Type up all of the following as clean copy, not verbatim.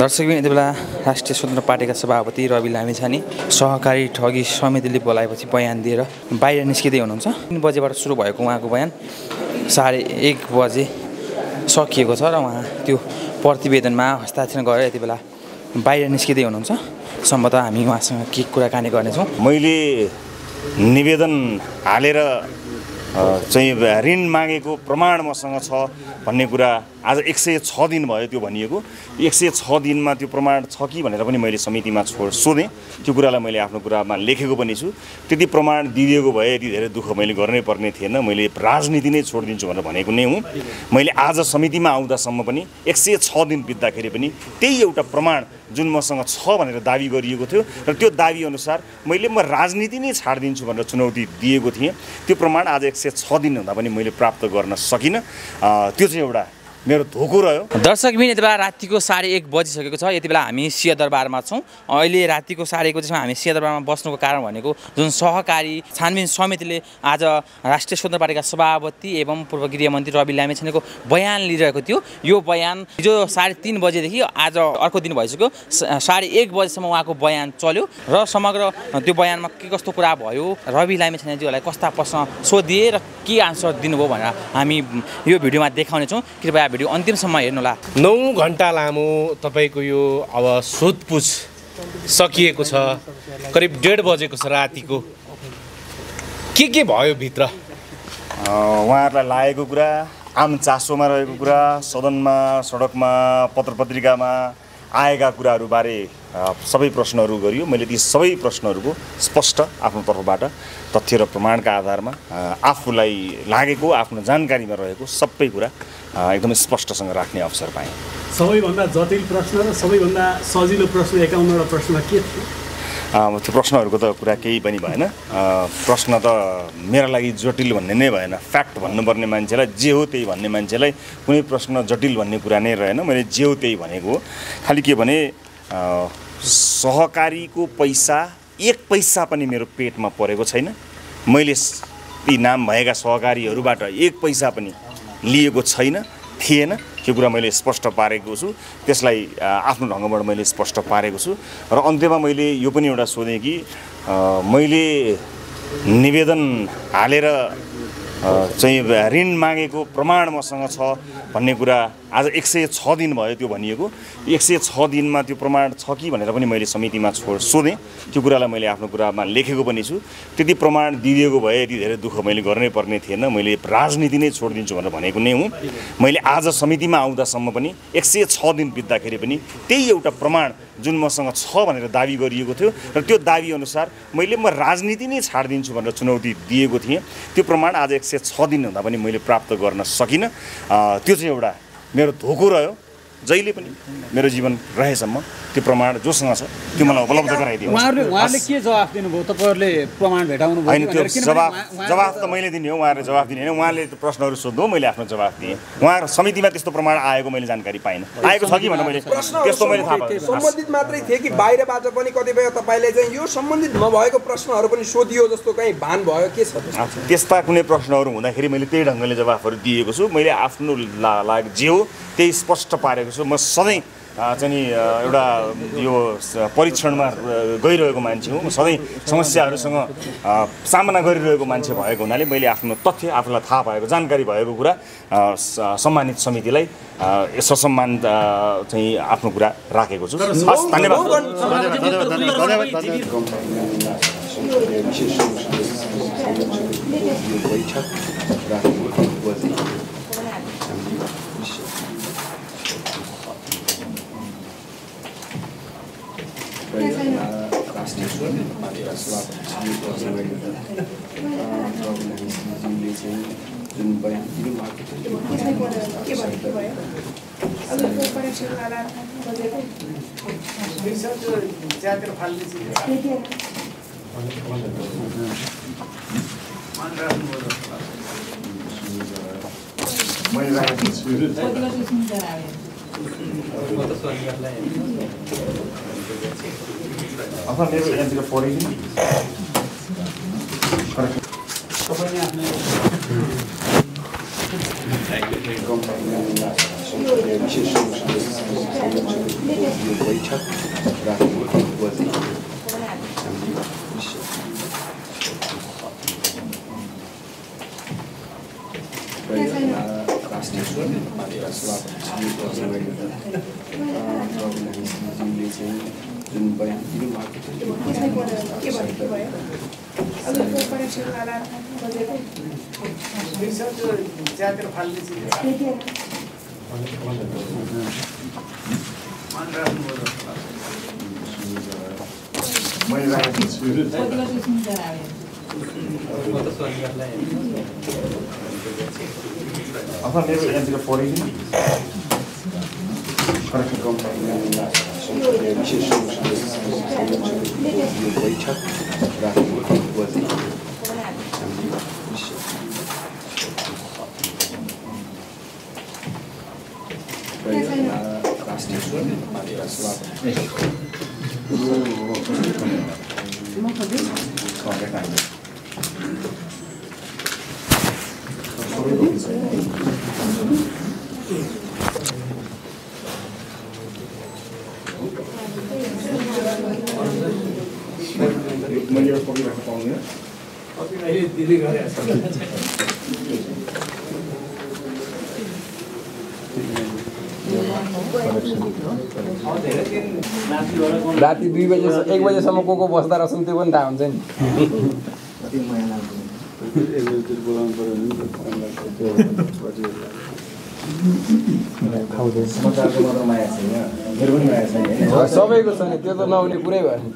दर्शकबिन यति बेला राष्ट्रिय स्वतन्त्र पार्टीका सभापति रवि लामिछाने सहकारी ठगी समितिले बोलाएपछि बयान दिएर बाहिर निस्किँदै हुनुहुन्छ। 3 बजेबाट सुरु भएको उहाँको बयान 1:30 बजे सकिएको छ र उहाँ त्यो प्रतिवेदनमा हस्ताक्षर गरेर यति बेला बाहिर निस्किँदै हुनुहुन्छ। सम्भवतः हामी उहाँसँग के कुराकानी गर्नेछौँ। मैले निवेदन हालेर चाहिँ ऋण मागेको प्रमाण मसँग छ भन्ने कुरा आज 106 दिन भयो त्यो भनिएको। 106 दिनमा त्यो प्रमाण छ कि भनेर पनि मैले समितिमा सोधेँ। त्यो कुरालाई मैले आफ्नो कुरामा लेखेको पनि छु। त्यति प्रमाण दिएको भए यति धेरै दुःख मैले गर्नै पर्ने थिएन। मैले राजनीति नै छोडिदिन्छु भनेर भनेको नै हुँ। मैले आज समितिमा आउँदासम्म पनि 106 दिन बित्दाखेरि पनि त्यही एउटा प्रमाण जुन मसँग छ भनेर दाबी गरिएको थियो र त्यो दाबी अनुसार मैले राजनीति नै छाड्दिन्छु भनेर चुनौती दिएको थिएँ। त्यो प्रमाण आज 106 दिन हुँदा पनि मैले प्राप्त गर्न सकिनँ। त्यो चाहिँ एउटा मेरो धोको रह्यो। दर्शकबिन यति बेला रातिको 1:30 बजी सकेको छ। यति बेला हामी सिंहदरबारमा छौँ। अहिले रातिको 1:30 बजीसम्म हामी सिंहदरबारमा बस्नुको कारण भनेको जुन सहकारी छानबिन समितिले आज राष्ट्रिय स्वतन्त्र पार्टीका सभापति एवं पूर्व गृहमन्त्री रवि लामिछानेको बयान लिइरहेको थियो। यो बयान हिजो 3:30 बजेदेखि आज अर्को दिन भइसक्यो 1:30 बजीसम्म उहाँको बयान चल्यो र समग्र त्यो बयानमा के कस्तो कुरा भयो, रवि लामिछानेज्यूलाई कस्ता प्रश्न सोधिए र के आन्सर दिनुभयो भनेर हामी यो भिडियोमा देखाउनेछौँ। कृपया भिडियो अन्तिमसम्म हेर्नुहोला। 9 घण्टा लामो तपाईको यो अब सोधपुछ सकिएको छ। करिब 1:30 बजेको छ रातिको। के भयो भित्र उहाँहरूलाई लागेको कुरा, आम चासोमा रहेको कुरा, सदनमा सडकमा पत्रपत्रिकामा आएका कुराहरूबारे सबै प्रश्नहरू गरियो। मैले ती सबै प्रश्नहरूको स्पष्ट आफ्नो तर्फबाट तथ्य र प्रमाणका आधारमा आफूलाई लागेको आफ्नो जानकारीमा रहेको सबै कुरा एकदमै स्पष्टसँग राख्ने अवसर पाएँ। सबैभन्दा जटिल प्रश्न र सबैभन्दा सजिलो प्रश्न 51वटा प्रश्न के थियो? त्यो प्रश्नहरूको त कुरा केही पनि भएन। प्रश्न त मेरा लागि जटिल भन्ने नै भएन। फ्याक्ट भन्नुपर्ने मान्छेलाई जे हो त्यही भन्ने मान्छेलाई कुनै प्रश्न जटिल भन्ने कुरा नै रहेन। मैले जे हो त्यही भनेको हो। खालि के भने सहकारीको पैसा 1 पैसा पनि मेरो पेटमा परेको छैन। मैले ती नाम भएका सहकारीहरूबाट 1 पैसा पनि लिएको छैन, थिएन। त्यो कुरा मैले स्पष्ट पारेको छु। त्यसलाई आफ्नो ढङ्गबाट मैले स्पष्ट पारेको छु। र अन्त्यमा मैले यो पनि एउटा सोधेँ कि मैले निवेदन हालेर चाहिँ ऋण मागेको प्रमाण मसँग छ भन्ने कुरा आज 106 दिन भयो त्यो भनिएको। 106 दिनमा त्यो प्रमाण छ कि भनेर पनि मैले समितिमा सोधेँ। त्यो कुरालाई मैले आफ्नो कुरामा लेखेको पनि छु। त्यति प्रमाण दिएको भए यति धेरै दुःख मैले गर्नै पर्ने थिएन। मैले राजनीति नै छोडिदिन्छु भनेर भनेको नै हुँ। मैले आज समितिमा आउँदासम्म पनि 106 दिन बित्दाखेरि पनि त्यही एउटा प्रमाण जुन मसँग छ भनेर दाबी गरिएको थियो र त्यो दाबी अनुसार मैले राजनीति नै छाड्दिन्छु भनेर चुनौती दिएको थिएँ। त्यो प्रमाण आज 106 दिन हुँदा पनि मैले प्राप्त गर्न सकिनँ। त्यो चाहिँ एउटा मेरो धोको रह्यो। जहिले पनि मेरो जीवन रहेसम्म त्यो प्रमाण जोसँग छ त्यो मलाई उपलब्ध गराइदियो। उहाँहरूले के जवाफ दिनुभयो? तपाईहरुले प्रमाण भेटाउनु भयो? जवाफ त मैले दिने हो, उहाँहरूले जवाफ दिने हैन। उहाँले त्यो प्रश्नहरु सोध्नु, मैले आफ्नो जवाफ दिएँ। उहाँहरु समितिमा त्यस्तो प्रमाण आएको मैले जानकारी पाइन। आएको छ कि भनेर मैले त्यस्तो मैले थाहा पाएँ। सम्बन्धित मात्रै थिए कि बाहिरबाट पनि कतिपय तपाईले चाहिँ यो सम्बन्धित नभएको प्रश्नहरु पनि सोधियो जस्तो कुनै भान भयो? के छ त्यस्ता कुनै प्रश्नहरु हुँदाखेरि मैले त्यही ढंगले जवाफहरु दिएको छु। मैले आफ्नो लागि जे हो त्यही स्पष्ट पारेको। म सधैँ चाहिँ एउटा यो परीक्षणमा गइरहेको मान्छे हुँ। म सधैँ समस्याहरूसँग सामना गरिरहेको मान्छे भएको हुनाले मैले आफ्नो तथ्य आफूलाई थाहा भएको जानकारी भएको कुरा सम्मानित समितिलाई ससम्मान चाहिँ आफ्नो कुरा राखेको छु। हस्, धन्यवाद। राष्ट्रिय स्वतन्त्र पार्टीका सभापतिज्यूले चाहिँ जुन बयान दिनुभएको थियो मैले राखेको छु। राति 1 बजेसम्म को बस्दा रसम त्यो पनि थाहा हुन्छ नि। सबैको छ नि, त्यो त नहुने पुरै भयो नि।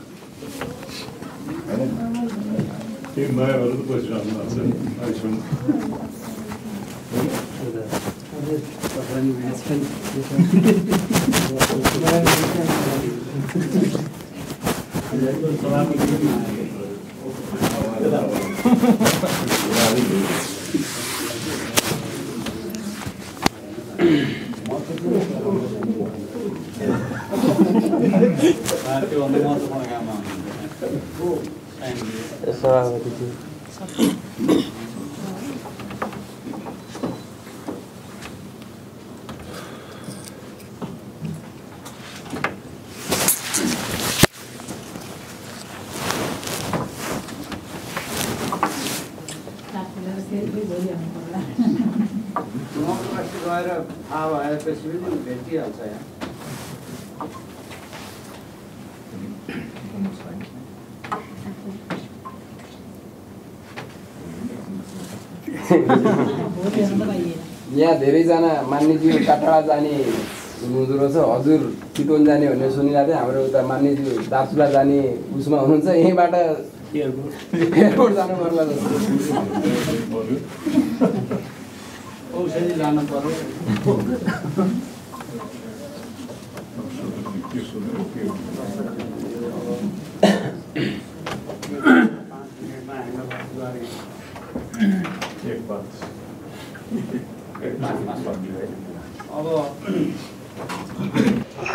यहाँ धेरैजना मान्यज्यू काठा जाने हुनुहुँदो रहेछ। हजुर चितवन जाने भनेर सुनिरहेको थिएँ। हाम्रो उता मान्यज्यू दार्चुला जाने उसमा हुनुहुन्छ, यहीँबाट एयरपोर्ट जानु पर्ला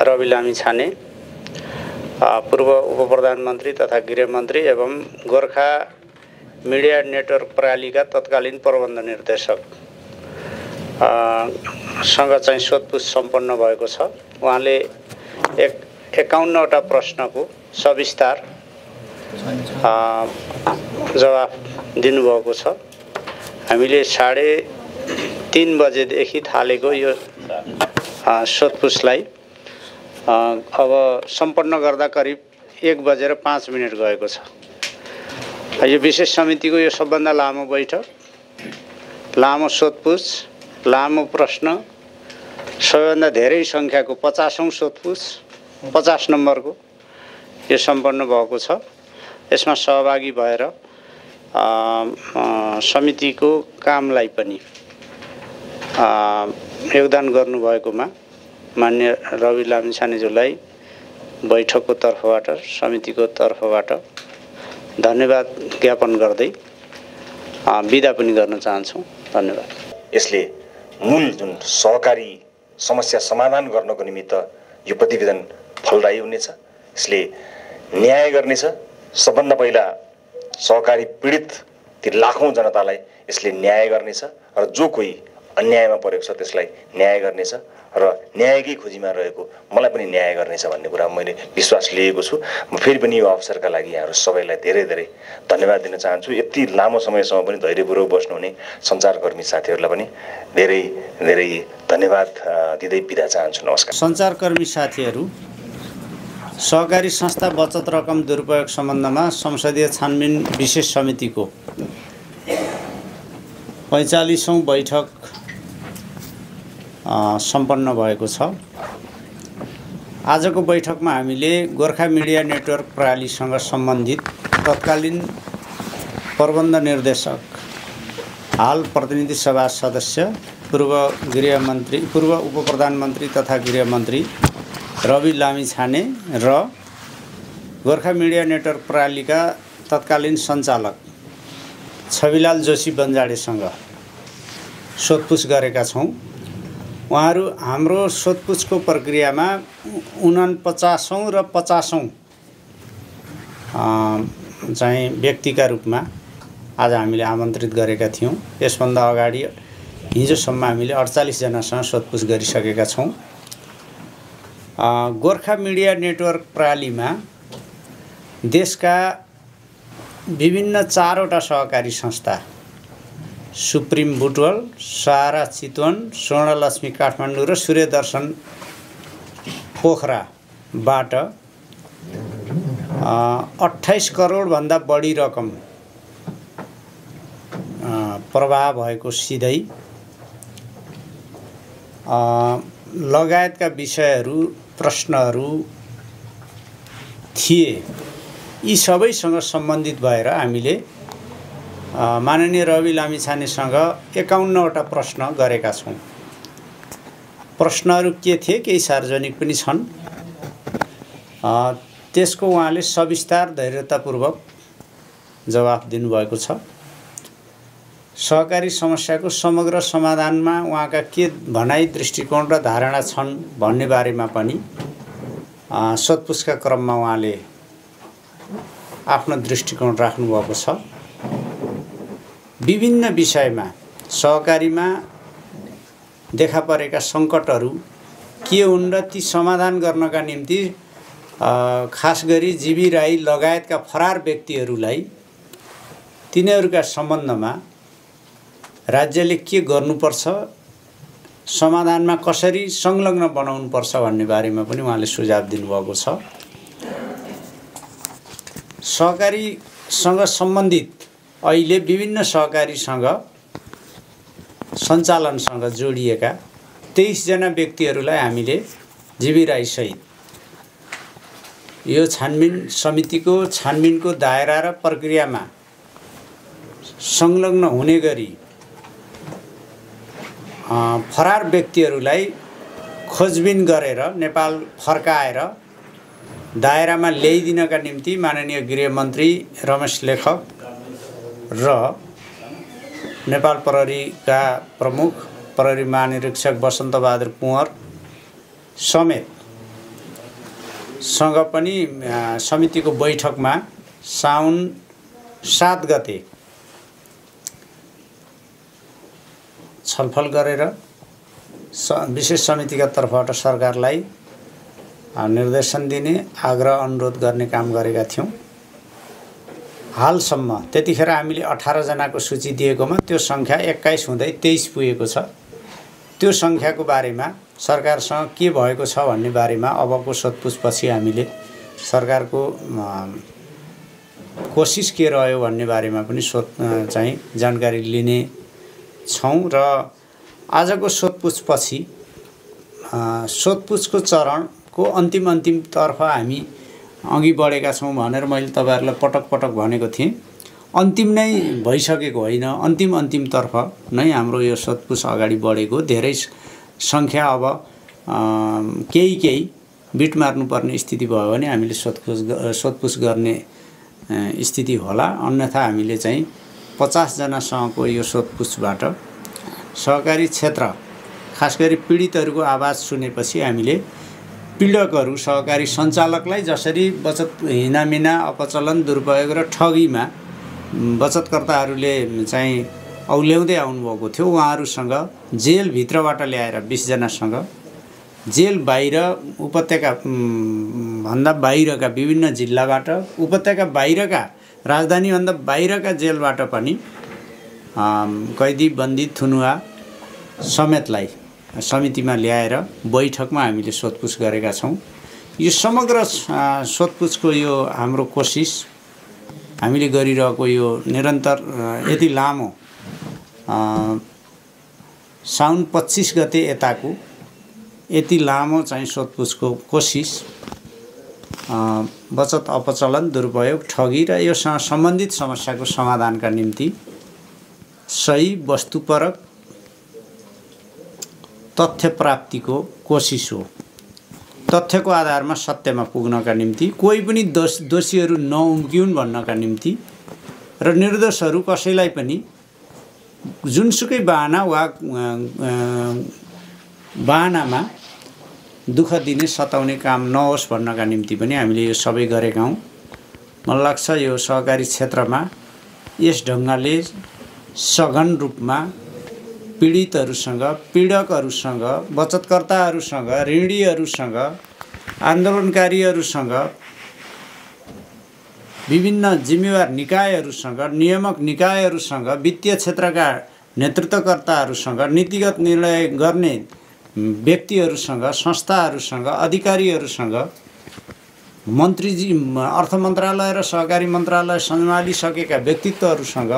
रवि लामिछाने पूर्व उप प्रधानमंत्री तथा गृहमंत्री एवं गोरखा मीडिया नेटवर्क प्रणाली का तत्कालीन प्रबंध निर्देशक सँग चाहिँ सोधपुछ सम्पन्न भएको छ। उहाँले 51 वटा प्रश्नको सविस्तार जवाफ दिनुभएको छ। हामीले 3:30 बजेदेखि थालेको यो सोधपुछलाई अब सम्पन्न गर्दा करिब 1:05 गएको छ। यो विशेष समितिको यो सबभन्दा लामो बैठक, लामो सोधपुछ, लामो प्रश्न, सबैभन्दा धेरै सङ्ख्याको 50औं सोधपुछ 50 नम्बरको यो सम्पन्न भएको छ। यसमा सहभागी भएर समितिको कामलाई पनि योगदान गर्नुभएकोमा मान्य रवि लामिछानेज्यूलाई बैठकको तर्फबाट समितिको तर्फबाट धन्यवाद ज्ञापन गर्दै बिदा पनि गर्न चाहन्छौँ। धन्यवाद। यसले मूल जुन सहकारी समस्या समाधान गर्नको निमित्त यो प्रतिवेदन फलदायी हुनेछ। यसले न्याय गर्नेछ। सबभन्दा पहिला सहकारी पीडित ती लाखौं जनतालाई यसले न्याय गर्नेछ र जो कोही अन्यायमा परेको छ त्यसलाई न्याय गर्नेछ र न्यायकै खोजीमा रहेको मलाई पनि न्याय गर्नेछ भन्ने कुरा मैले विश्वास लिएको छु। म फेरि पनि यो अवसरका लागि यहाँहरु सबैलाई धेरै धेरै धन्यवाद दिन चाहन्छु। यति लामो समयसम्म पनि धैर्यपूर्वक बस्नुहुने सञ्चारकर्मी साथीहरुलाई पनि धेरै धेरै धन्यवाद दिदै बिदा चाहन्छु। नमस्कार। सञ्चारकर्मी साथीहरु, सहकारी संस्था बचत रकम दुरुपयोग सम्बन्धमा संसदीय छानबिन विशेष समितिको 45औं बैठक सम्पन्न भएको छ। आजको बैठकमा हामीले गोरखा मीडिया नेटवर्क प्रणालीसँग सम्बन्धित तत्कालीन प्रबन्ध निर्देशक, हाल प्रतिनिधि सभा सदस्य, पूर्व गृहमन्त्री, पूर्व उपप्रधानमन्त्री तथा गृहमन्त्री रवि लामिछाने र गोरखा मीडिया नेटवर्क प्रणालीका तत्कालीन सञ्चालक छविलाल जोशी बन्जाडेसँग सोधपुछ गरेका छौं। उहाँहरू हाम्रो सोधपुछको प्रक्रियामा 49औं र 50औं चाहिँ व्यक्तिका रूपमा आज हामीले आमन्त्रित गरेका थियौं। यसभन्दा अगाडि हिजोसम्म हामीले 48 जनासँग सोधपुछ गरिसकेका छौं। गोरखा मिडिया नेटवर्क प्रणालीमा देशका विभिन्न 4वटा सहकारी संस्था, सुप्रिम बुटवल, सहारा चितवन, स्वर्णलक्ष्मी काठमाडौँ र सूर्यदर्शन पोखराबाट 28 करोड भन्दा बढी रकम प्रवाह भएको सिधै लगायतका विषयहरू, प्रश्नहरू थिए। यी सबैसँग सम्बन्धित भएर हामीले माननीय रवि लामिछानेसँग 51वटा प्रश्न गरेका छौं। प्रश्नहरू के थिए, केही सार्वजनिक पनि छन्। त्यसको उहाँले सविस्तार धैर्यतापूर्वक जवाफ दिनुभएको छ। सहकारी समस्याको समग्र समाधानमा उहाँका के भनाई, दृष्टिकोण र धारणा छन् भन्ने बारेमा पनि सोधपुछका क्रममा उहाँले आफ्नो दृष्टिकोण राख्नु भएको छ। विभिन्न विषयमा सहकारीमा देखा परेका संकटहरू के हुन् र ती समाधान गर्नका निम्ति खास गरी जीवी राई लगायतका फरार व्यक्तिहरूलाई तिनीहरूका सम्बन्धमा राज्यले के गर्नुपर्छ, समाधानमा कसरी संलग्न बनाउनुपर्छ भन्ने बारेमा पनि उहाँले सुझाव दिनुभएको छ। सहकारीसँग सम्बन्धित अहिले विभिन्न सहकारीसँग सञ्चालनसँग जोडिएका 23 जना व्यक्तिहरूलाई हामीले जीवी राई सहित यो छानबिन समितिको छानबिनको दायरा र प्रक्रियामा संलग्न हुने गरी फरार व्यक्तिहरूलाई खोजबिन गरेर नेपाल फर्काएर दायरामा ल्याइदिनका निम्ति माननीय गृहमन्त्री रमेश लेखक र नेपाल प्रहरीका प्रमुख प्रहरी महानिरीक्षक बसन्तबहादुर कुँवर समेतसँग पनि समितिको बैठकमा साउन 7 गते छलफल गरेर विशेष समितिका तर्फबाट सरकारलाई निर्देशन दिने आग्रह अनुरोध गर्ने काम गरेका थियौं। हालसम्म त्यतिखेर हामीले 18 जनाको सूची दिएकोमा त्यो संख्या 21 हुँदै 23 पुगेको छ। त्यो संख्याको बारेमा सरकारसँग के भएको छ भन्ने बारेमा अबको सोधपुछपछि हामीले सरकारको कोसिस के रह्यो भन्ने बारेमा पनि जानकारी लिने छौं र आजको सोधपुछपछि सोधपुछको चरण को अन्तिम तर्फ हामी अघि बढेका छौं भनेर मैले तपाईहरुलाई पटक भनेको थिएँ। अन्तिम नै भइसकेको होइन, अन्तिम तर्फ नै हाम्रो यो सोधपुछ अगाडि बढेको। धेरै संख्या अब केही बिट मार्नुपर्ने स्थिति भयो भने हामीले सोधपुछ गर्ने स्थिति होला, अन्यथा हामीले चाहिँ 50 जनासँगको यो सोधपुछबाट सहकारी क्षेत्र खास गरी पीडितहरुको आवाज सुनेपछि हामीले पीडकहरू, सहकारी सञ्चालकलाई जसरी बचत हिनामिना, अपचलन, दुरुपयोग र ठगीमा बचतकर्ताहरूले चाहिँ औल्याउँदै आउनुभएको थियो। उहाँहरूसँग जेलभित्रबाट ल्याएर 20 जनासँग जेल बाहिर उपत्यका भन्दा बाहिरका विभिन्न जिल्लाबाट उपत्यका बाहिरका राजधानी भन्दा बाहिरका जेलबाट पनि कैदी बन्दी थुनुवा समेतलाई समितिमा ल्याएर बैठकमा हामीले सोधपुछ गरेका छौं। यो समग्र सोधपुछको यो हाम्रो कोशिश हामीले गरिरहेको यो निरन्तर यति लामो साउन 25 गते यताको यति लामो चाहिँ सोधपुछको कोशिश बचत अपचलन दुरुपयोग ठगी र योसँग सम्बन्धित समस्याको समाधानका निम्ति सही वस्तुपरक तथ्य प्राप्तिको कोशिश हो। तथ्यको आधारमा सत्यमा पुग्नका निम्ति कोही पनि दोषीहरू नउम्किउन् भन्नका निम्ति र निर्दोषहरू कसैलाई पनि जुनसुकै बहाना वा बहानामा दुःख दिने सताउने काम नहोस् भन्नका निम्ति पनि हामीले यो सबै गरेका हौं। मलाई लाग्छ यो सहकारी क्षेत्रमा यस ढंगले सघन रूपमा पीडितहरुसँग पीडकहरुसँग बचतकर्ताहरुसँग ऋणीहरुसँग आन्दोलनकारीहरुसँग विभिन्न जिम्मेवार निकायहरुसँग नियामक निकायहरुसँग वित्तीय क्षेत्रका नेतृत्वकर्ताहरुसँग नीतिगत निर्णय गर्ने व्यक्तिहरुसँग संस्थाहरुसँग अधिकारीहरुसँग मन्त्रीजी अर्थ मन्त्रालय र सहकारी मन्त्रालय सम्हालिसकेका व्यक्तित्वहरुसँग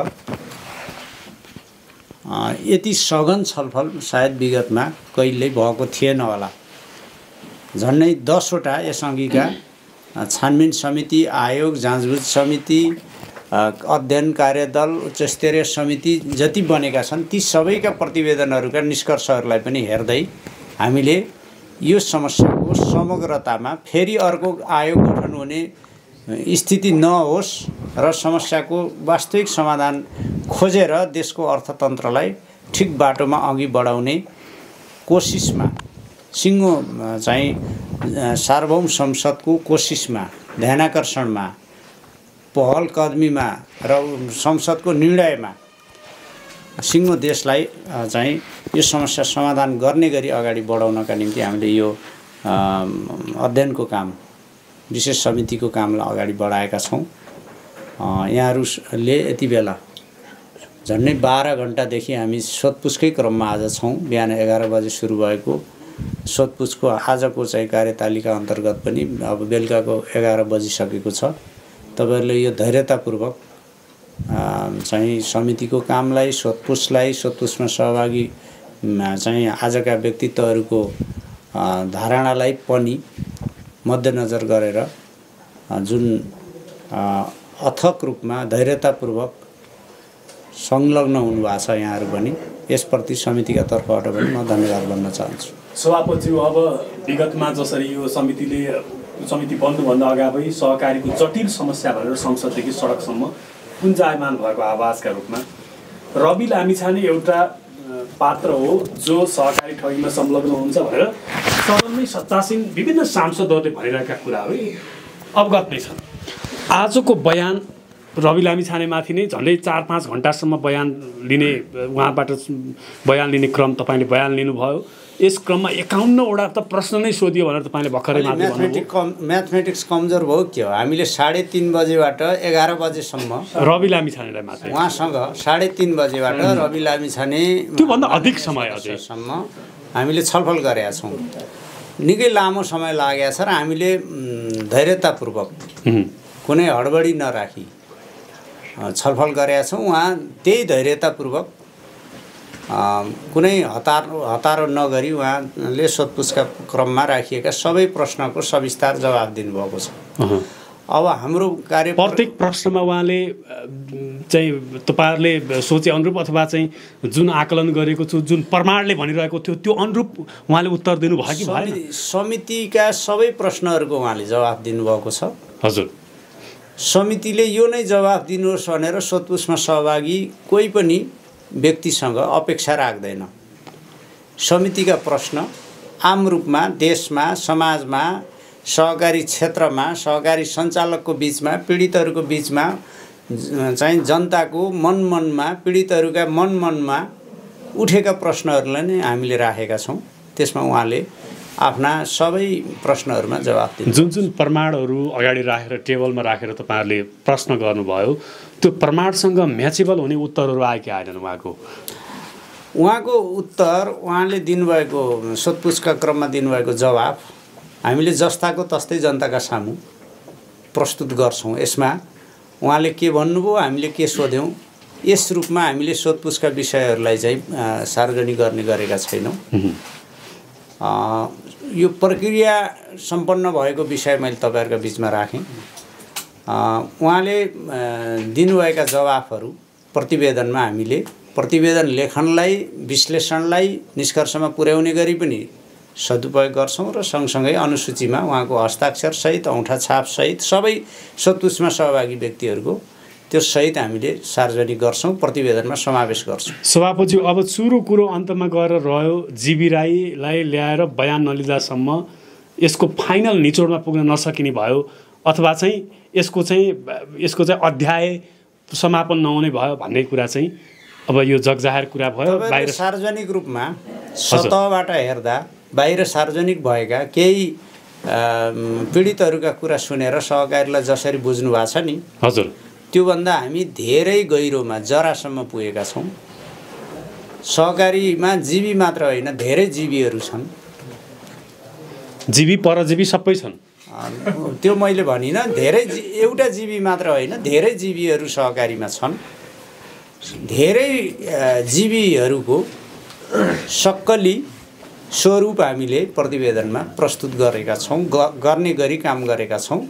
यति सघन छलफल सायद विगतमा कहिल्यै भएको थिएन होला। झन्डै 10 वटा यसअघिका छानबिन समिति आयोग जाँचबुझ समिति अध्ययन कार्यदल उच्चस्तरीय समिति जति बनेका छन् ती सबैका प्रतिवेदनहरूका निष्कर्षहरूलाई पनि हेर्दै हामीले यो समस्याको समग्रतामा फेरि अर्को आयोग गठन हुने स्थिति नहोस् र समस्याको वास्तविक समाधान खोजेर देशको अर्थतन्त्रलाई ठीक बाटोमा अघि बढाउने कोशिशमा सिंगो चाहिँ सार्वभौम संसदको कोशिशमा ध्यानाकर्षणमा पहल कदमीमा र संसदको निर्णयमा सिंगो देशलाई चाहिँ यो समस्या समाधान गर्ने गरी अगाडि बढाउनका निम्ति हामीले यो अध्ययनको काम विशेष समितिको कामलाई अगाडि बढाएका छौं। यहाँहरुले यति बेला झन्डै 12 घण्टा देखि हामी सोधपुछकै क्रममा आज छौं। बिहान 11 बजे सुरु भएको सोधपुछको आजको चाहिँ कार्यतालिका अन्तर्गत पनि अब बेलुकाको 11 बजी सकेको छ। तपाईहरुले यो धैर्यतापूर्वक चाहिँ समितिको कामलाई सोधपुछलाई सोधपुछमा सहभागी चाहिँ आजका व्यक्तित्वहरुको धारणालाई पनि मध्यनजर गरेर जुन अथक रूपमा धैर्यतापूर्वक संलग्न हुनुभएको छ यहाँहरु पनि यसप्रति समितिका तर्फबाट पनि म धन्यवाद भन्न चाहन्छु। सभापतिज्यू, अब विगतमा जसरी यो समिति बन्नुभन्दा अगाडि सहकारीको जटिल समस्या भनेर संसददेखि सडकसम्म गुन्जायमान भएको आवाजका रूपमा रवि लामिछाने एउटा पात्र हो जो सहकारी ठगीमा संलग्न हुन्छ भनेर सदनमै सत्तासीन विभिन्न सांसदहरूले भनिरहेका कुराहरू अवगत नै छन्। आजको बयान रवि लामिछानेमाथि नै झन्डै 4-5 घण्टासम्म बयान लिने उहाँबाट बयान लिने क्रम तपाईँले बयान लिनुभयो। यस क्रममा 51 वटा त प्रश्न नै सोधियो भनेर तपाईँले भर्खरै मात्र भन्नुभयो। म्याथमेटिक्स कमजोर भयो के हो? हामीले 3:30 बजेबाट 11 बजेसम्म रवि लामिछानेलाई मात्र उहाँसँग 3:30 बजेबाट रवि लामिछाने त्योभन्दा अधिक समयसम्म हामीले छलफल गरेका छौं। निकै लामो समय लागेको छ र हामीले धैर्यतापूर्वक कुनै हडबडी नराखी छलफल गरेका छौं। उहाँ त्यही धैर्यतापूर्वक कुनै हतार नगरी उहाँले सोधपुछका क्रममा राखिएका सबै प्रश्नको सविस्तार जवाफ दिनुभएको छ। अब हाम्रो कार्य प्रत्येक प्रश्नमा उहाँले चाहिँ तपाईहरुले सोचे अनुरूप अथवा चाहिँ जुन आकलन गरेको थियो जुन प्रमाणले भनिरहेको थियो त्यो अनुरूप उहाँले उत्तर दिनुभयो कि भएन? समितिका सबै प्रश्नहरुको उहाँले जवाफ दिनुभएको छ। हजुर, समितिले यो नै जवाफ दिनुहोस् भनेर सोधपुछमा सहभागी कोही पनि व्यक्तिसँग अपेक्षा राख्दैन। समितिका प्रश्न आम रूपमा देशमा समाजमा सहकारी क्षेत्रमा सहकारी सञ्चालकको बीचमा पीडितहरुको बीचमा चाहिँ जनताको मनमनमा पीडितहरुका मनमनमा उठेका प्रश्नहरुलाई नै हामीले राखेका छौं। त्यसमा उहाँले आफ्ना सबै प्रश्नहरुमा जवाफ दिनु। जुन प्रमाणहरु अगाडि राखेर टेबलमा राखेर तपाईहरुले प्रश्न गर्नुभयो त्यो प्रमाणसँग म्याचेबल हुने उत्तरहरु आएकै आएनन्। उहाँको उत्तर उहाँले दिनुभएको सोधपुछका क्रममा दिनुभएको जवाफ हामीले जस्ताको तस्तै जनताका सामु प्रस्तुत गर्छौं। यसमा उहाँले के भन्नुभयो हामीले के सोध्यौं यस रूपमा हामीले सोधपुछका विषयहरुलाई चाहिँ सार्वजनिक गर्ने गरेका छैनौं। यो प्रक्रिया सम्पन्न भएको विषय मैले तपाईहरुका बीचमा राखेँ। उहाँले दिनुभएका जवाफहरु प्रतिवेदनमा हामीले प्रतिवेदन लेखनलाई विश्लेषणलाई निष्कर्षमा पुर्याउने गरी पनि सदुपयोग गर्छौं र सँगसँगै अनुसूचीमा उहाँको हस्ताक्षर सहित औँठा छाप सहित सबै सोधपुछमा सहभागी व्यक्तिहरुको त्यो सहित हामीले सार्वजनिक गर्छौं, प्रतिवेदनमा समावेश गर्छौं। सभापति अब सुरु कुरो अन्तमा गएर रह्यो जीबी राईलाई ल्याएर बयान नलिदासम्म यसको फाइनल निचोडमा पुग्न नसकिने भयो अथवा चाहिँ यसको चाहिँ अध्याय समापन नहुने भयो भन्ने कुरा चाहिँ अब यो जगजाहेर कुरा भयो। बाहिर सार्वजनिक रूपमा सतहबाट हेर्दा बाहिर सार्वजनिक भएका केही पीडितहरुका कुरा सुनेर सहकारीले जसरी बुझ्नु भएको छ नि हजुर त्यो भन्दा हामी धेरै गहिरोमा जरासम्म पुगेका छौं। सहकारीमा जीवी मात्र होइन धेरै जीवीहरु छन्, जीवी परजीवी सबै छन्। त्यो मैले भनिन, धेरै एउटा जीवी मात्र होइन धेरै जीवीहरु सहकारीमा छन्। धेरै जीवीहरुको सक्कली स्वरूप हामीले प्रतिवेदनमा प्रस्तुत गरेका छौं, गर्ने गरी काम गरेका छौं।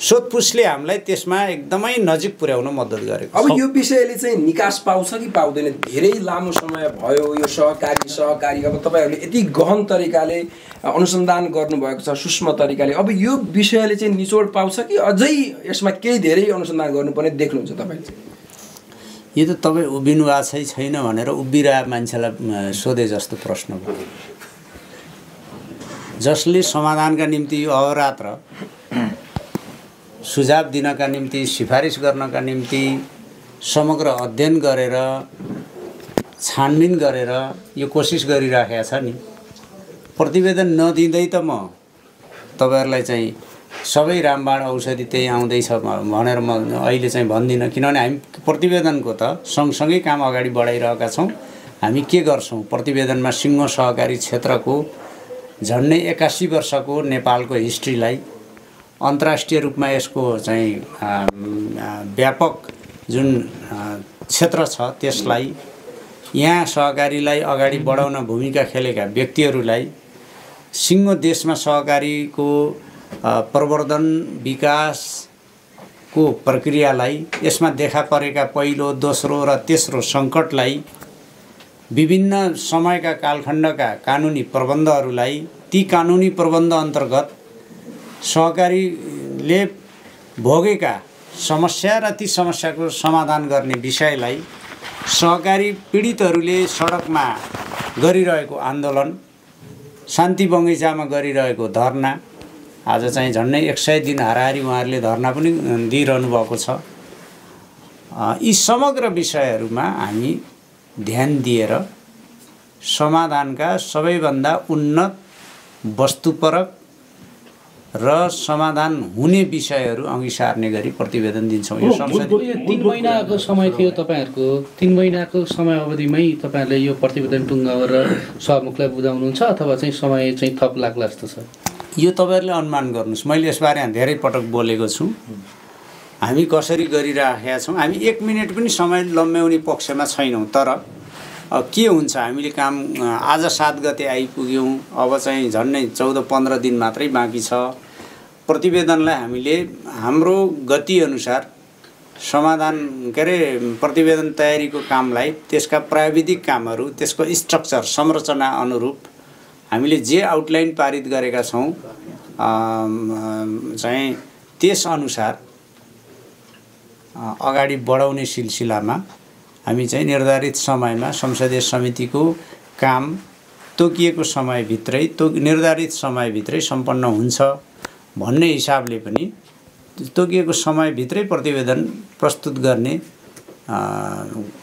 सोधपुछले हामीलाई त्यसमा एकदमै नजिक पुर्याउन मद्दत गरेको। अब यो विषयले चाहिँ निकास पाउँछ कि पाउँदैन? धेरै लामो समय भयो यो सहकारी अब तपाईहरुले यति गहन तरिकाले अनुसन्धान गर्नुभएको छ सूक्ष्म तरिकाले, अब यो विषयले चाहिँ निचोड पाउँछ कि अझै यसमा केही धेरै अनुसन्धान गर्नुपर्ने देख्नुहुन्छ तपाईले? यो त तपाई उभिनु आछै छैन भनेर उभिरा मान्छेलाई सोधे जस्तो प्रश्न भयो, जसले समाधानका निम्ति अहोरात्र सुझाव दिनका निम्ति सिफारिस गर्नका निम्ति समग्र अध्ययन गरेर छानबिन गरेर यो कोसिस गरिराखेका छ नि। प्रतिवेदन नदिँदै त म तपाईहरुलाई चाहिँ सबै रामबाण औषधि त्यही आउँदैछ भनेर म अहिले चाहिँ भन्दिनँ, किनभने हामी प्रतिवेदनको त सँगसँगै काम अगाडि बढाइरहेका छौं। हामी के गर्छौं प्रतिवेदनमा सिंह सहकारी क्षेत्रको झन्डै 81 वर्षको नेपालको हिस्ट्रीलाई अन्तर्राष्ट्रिय रूपमा यसको चाहिँ व्यापक जुन क्षेत्र छ त्यसलाई यहाँ सहकारीलाई अगाडि बढाउन भूमिका खेलेका व्यक्तिहरूलाई सिंह देशमा सहकारीको प्रवर्धन विकास को प्रक्रियालाई यसमा देखा परेका पहिलो दोस्रो र तेस्रो संकटलाई विभिन्न समयका कालखण्डका कानुनी प्रबन्धहरूलाई ती कानुनी प्रबन्ध अन्तर्गत सहकारीले भोगेका समस्या र ती समस्याको समाधान गर्ने विषयलाई सहकारी पीडितहरूले सडकमा गरिरहेको आन्दोलन शान्ति बगैँचामा गरिरहेको धरना, आज चाहिँ झन्डै 100 दिन हाराहारी उहाँहरूले धरना पनि दिइरहनु भएको छ। यी समग्र विषयहरुमा हामी ध्यान दिएर समाधानका सबैभन्दा उन्नत वस्तुपरक र समाधान हुने विषयहरु अघि सार्ने गरी प्रतिवेदन दिन्छौं। यो संसदीय 3 महिनाको समय थियो तपाईहरुको, 3 महिनाको समय अवधिमै तपाईहरुले यो प्रतिवेदन टुङ्गाएर सहमुखलाई बुझाउनुहुन्छ अथवा चाहिँ समय चाहिँ थप लाग्ला जस्तो छ? यो तपाईहरुले अनुमान गर्नुस्, मैले यसबारे धेरै पटक बोलेको छु। हामी कसरी गरिराखेका छौं, हामी 1 मिनेट पनि समय लम्ब्याउने पक्षमा छैनौं। तर के हुन्छ हामीले काम आज 7 गते आइपुग्यौं, अब चाहिँ झन्डै 14-15 दिन मात्रै बाँकी छ। प्रतिवेदनलाई हामीले हाम्रो गति अनुसार समाधान गरे प्रतिवेदन तयारीको कामलाई त्यसका प्राविधिक कामहरु त्यसको स्ट्रक्चर संरचना अनुरूप हामीले जे आउटलाइन पारित गरेका छौं चाहिँ त्यस अनुसार अगाडि बढाउने सिलसिलामा हामी चाहिँ निर्धारित समयमा संसदीय समितिको काम तोकिएको समय भित्रै निर्धारित समय भित्रै सम्पन्न हुन्छ भन्ने हिसाबले पनि तोकिएको समय भित्रै प्रतिवेदन प्रस्तुत गर्ने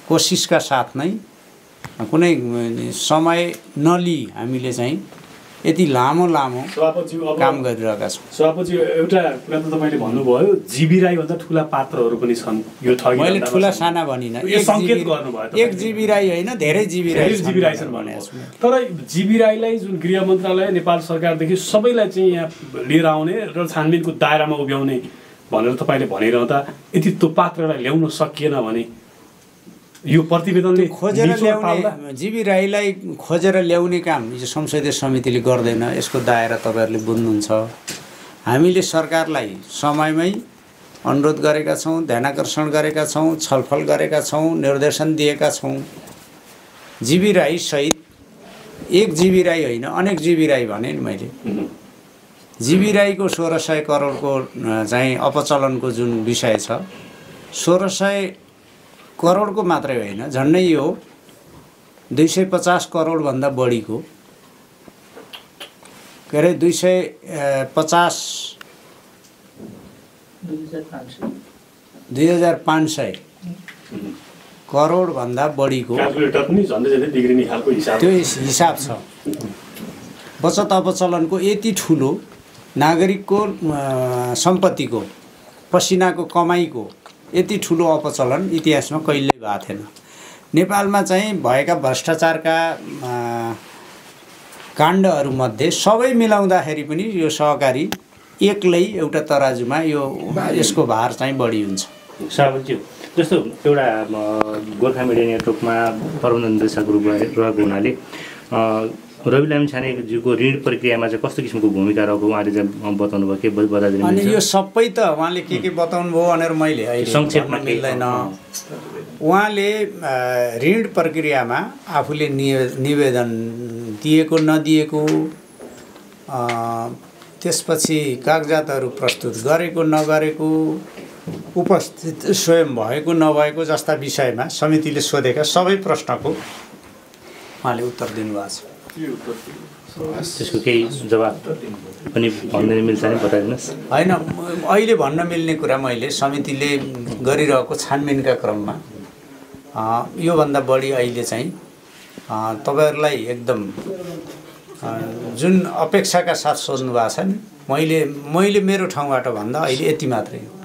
कोसिसका साथ नै कुनै समय नलिई हामीले चाहिँ यति लामो काम गरिरहेका छौं। सभापति एउटा कुरा त तपाईले भन्नुभयो जीबी राई भन्दा ठूला पात्रहरु पनि छन्, यो ठगी मैले ठूला साना भनिन, यो संकेत गर्नुभयो। एक जीबी राई हैन धेरै जीबी राई छन् भनेको छु। तर जीबी राईलाई जुन गृह मन्त्रालय नेपाल सरकारदेखि सबैलाई चाहिँ यहाँ लिएर आउने र छानबिनको दायरामा उभ्याउने भनेर तपाईले भनिरहँदा यति त्यो पात्रलाई ल्याउन सकिएन भने यो प्रतिवेदनले खोजेर ल्याउने जीबी राईलाई खोजेर ल्याउने काम हिजो संसदीय समितिले गर्दैन। यसको दायरा तपाईहरुले बुझ्नुहुन्छ। हामीले सरकारलाई समयमै अनुरोध गरेका छौं, ध्यानकर्षण गरेका छौं, छलफल गरेका छौं, निर्देशन दिएका छौं। जीबी राई सहित एक जीबी राई होइन अनेक जीबी राई भने नि मैले जीबी राईको 1600 करोडको चाहिँ अपचलनको जुन विषय छ 1600 करोडको मात्रै होइन, झन्डै यो 250 करोड भन्दा बढीको के रे 250 2500 करोड भन्दा बढीको क्याल्कुलेटर पनि झन्डै झन्डै बिग्रिने खालको हिसाब त्यो हिसाब छ। बचत अपचलनको यति ठूलो नागरिकको सम्पत्तिको पसिनाको कमाईको यति ठूलो अपचलन इतिहासमा कहिल्यै भएको थिएन। नेपालमा चाहिँ भएका भ्रष्टाचारका काण्डहरु मध्ये सबै मिलाउँदाखेरि पनि यो सहकारी एक्लै एउटा तराजुमा यो यसको भार चाहिँ बढी हुन्छ। साबुज्यू जस्तो एउटा गोरखा मिडिया नेटवर्कमा प्रबन्धन निर्देशक रूपमा रहेको हुनाले रवि लामिछाने ज्यूको ऋण प्रक्रियामा चाहिँ कस्तो किसिमको भूमिका रहेको उहाँले चाहिँ बताउनु भयो के बताइदिनु हुन्छ। अनि यो सबै त उहाँले के बताउनु भयो भनेर मैले संक्षेपमा मिल्दैन। उहाँले ऋण प्रक्रियामा आफूले निवेदन दिएको नदिएको त्यसपछि कागजातहरु प्रस्तुत गरेको नगरेको उपस्थित स्वयं भएको नभएको जस्ता विषयमा समितिले सोधेका सबै प्रश्नको उहाँले उत्तर दिनुभएको छ। त्यसको केही जवाब पनि भन्न मिल्छ नि बताइदिनुस्। हैन अहिले भन्न मिल्ने कुरा मैले समितिले गरिरहेको छानबिनका क्रममा यो भन्दा बढी अहिले चाहिँ तपाईहरुलाई एकदम जुन अपेक्षाका साथ सोध्नु भएको छ नि मैले मेरो ठाउँबाट भन्दा अहिले यति मात्रै हो।